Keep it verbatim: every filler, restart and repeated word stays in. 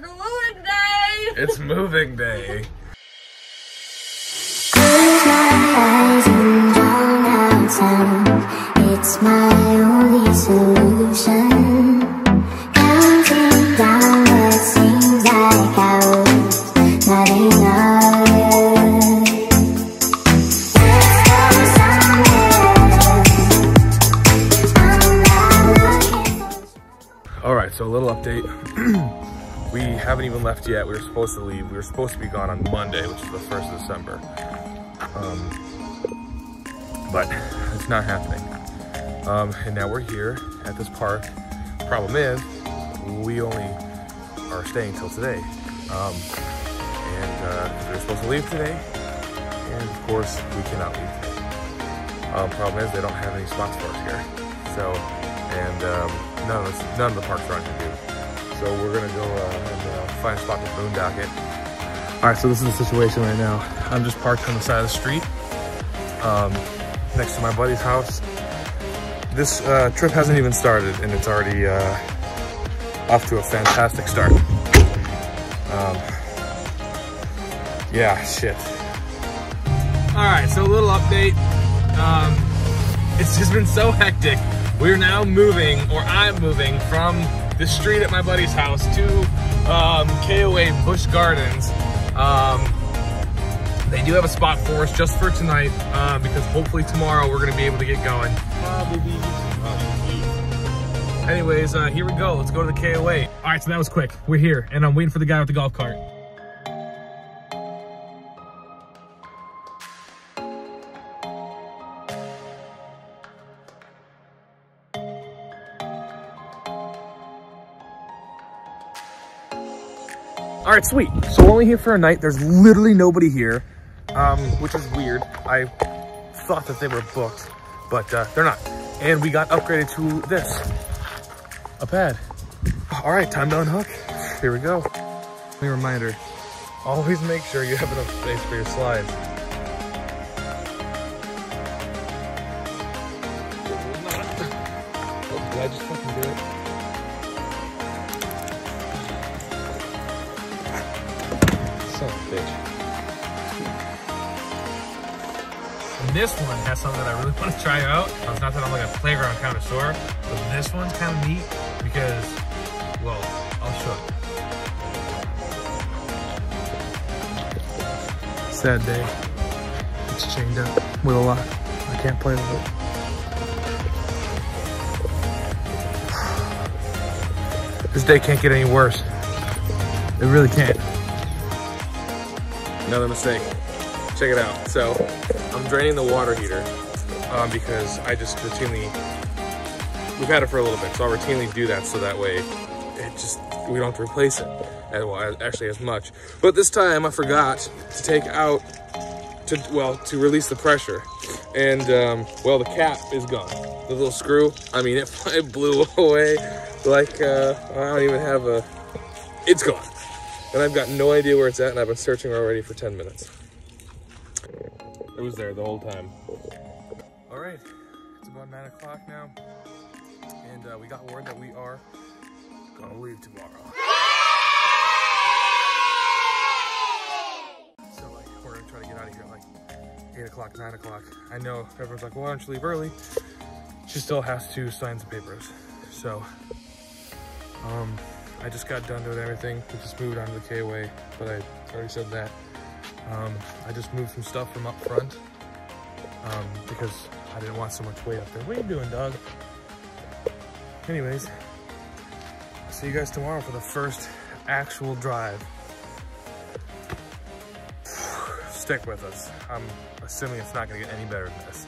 It's moving day! It's moving day. Close my eyes and drown out sound. It's my only solution. Counting down what seems like hours, not enough. Alright, so a little update. We haven't even left yet. We were supposed to leave. We were supposed to be gone on Monday, which is the first of December. Um, but it's not happening. Um, and now we're here at this park. Problem is, we only are staying till today. Um, and uh, we were supposed to leave today. And of course, we cannot leave today. Um, problem is, they don't have any spots for us here. So, and um, None of, this, none of the parks are on YouTube. So we're gonna go uh, and uh, find a spot to boondock it. All right, so this is the situation right now. I'm just parked on the side of the street, um, next to my buddy's house. This uh, trip hasn't even started and it's already uh, off to a fantastic start. Um, yeah, shit. All right, so a little update. Um, it's just been so hectic. We're now moving, or I'm moving, from the street at my buddy's house to um, K O A Busch Gardens. Um, they do have a spot for us just for tonight, uh, because hopefully tomorrow we're gonna be able to get going. Anyways, uh, here we go. Let's go to the K O A. All right, so that was quick. We're here, and I'm waiting for the guy with the golf cart. All right, sweet. So we're only here for a night. There's literally nobody here, um, which is weird. I thought that they were booked, but uh, they're not. And we got upgraded to this, a pad. All right, time to unhook. Here we go. A reminder, always make sure you have enough space for your slides. Oh, did I just fucking do it? Son of a bitch. And this one has something that I really want to try out. It's not that I'm like a playground connoisseur, but this one's kind of neat because, well, I'll show it. Sad day. It's chained up with a lock. I can't play with it. This day can't get any worse. It really can't. Another mistake. Check it out. So I'm draining the water heater um, because I just routinely, we've had it for a little bit, so I'll routinely do that so that way it just, we don't have to replace it. And well, actually as much. But this time I forgot to take out, to well, to release the pressure. And um, well, the cap is gone. The little screw, I mean, it, it blew away like, uh, I don't even have a, it's gone. And I've got no idea where it's at, and I've been searching already for ten minutes. It was there the whole time. All right, it's about nine o'clock now, and uh, we got word that we are gonna leave tomorrow. So like, we're gonna try to get out of here at like eight o'clock, nine o'clock. I know everyone's like, well, why don't you leave early? She still has to sign some papers, so. Um, I just got done doing everything. We just moved on to the K O A, but I already said that. Um, I just moved some stuff from up front um, because I didn't want so much weight up there. What are you doing, dog? Anyways, I'll see you guys tomorrow for the first actual drive. Stick with us. I'm assuming it's not gonna get any better than this.